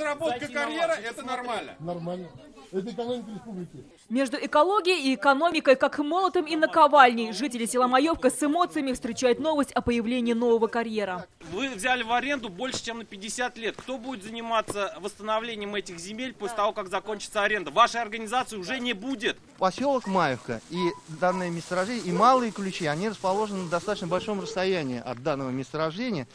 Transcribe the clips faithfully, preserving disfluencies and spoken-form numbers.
разработка карьера – это нормально. Нормально. Это экономика республики. Между экологией и экономикой, как молотом и наковальней, жители села Маевка с эмоциями встречают новость о появлении нового карьера. Вы взяли в аренду больше, чем на пятьдесят лет. Кто будет заниматься восстановлением этих земель после того, как закончится аренда? Вашей организации уже не будет. Поселок Маевка и данное месторождение, и малые ключи, они расположены на достаточно большом расстоянии от данного месторождения.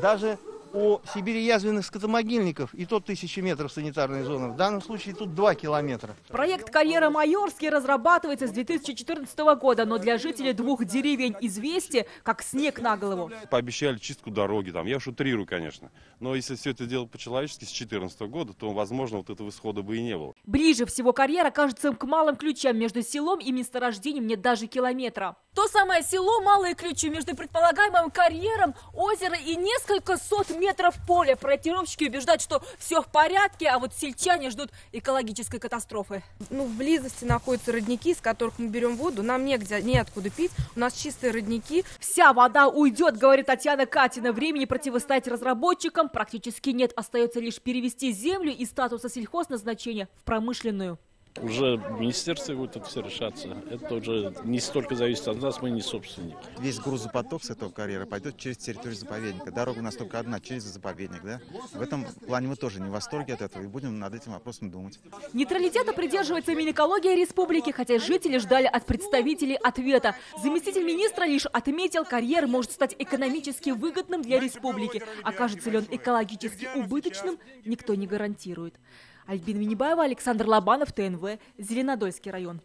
Даже у Сибири язвенных скотомогильников и то тысячи метров санитарной зоны. В данном случае тут два километра. Проект «Карьера Майорский» разрабатывается с две тысячи четырнадцатого года, но для жителей двух деревень «Известия» как снег на голову. Пообещали чистку дороги, там, я уж утрирую, конечно. Но если все это делать по-человечески с две тысячи четырнадцатого года, то, возможно, вот этого исхода бы и не было. Ближе всего карьера кажется к Малым Ключам. Между селом и месторождением нет даже километра. То самое село Малые Ключи между предполагаемым карьером, озеро и несколько сот метров поля. Проектировщики убеждают, что все в порядке, а вот сельчане ждут экологической катастрофы. Ну, в близости находятся родники, из которых мы берем воду. Нам негде, неоткуда пить. У нас чистые родники. Вся вода уйдет, говорит Татьяна Катина. Времени противостоять разработчикам практически нет. Остается лишь перевести землю из статуса сельхозназначения в промышленную. Уже в министерстве будет это все решаться. Это уже не столько зависит от нас, мы не собственники. Весь грузопоток с этого карьера пойдет через территорию заповедника. Дорога у нас только одна, через заповедник. Да? В этом плане мы тоже не в восторге от этого и будем над этим вопросом думать. Нейтралитета придерживается Минэкологии республики, хотя жители ждали от представителей ответа. Заместитель министра лишь отметил, карьер может стать экономически выгодным для республики. Окажется ли он экологически убыточным, никто не гарантирует. Альбина Минибаева, Александр Лобанов, Т Н В, Зеленодольский район.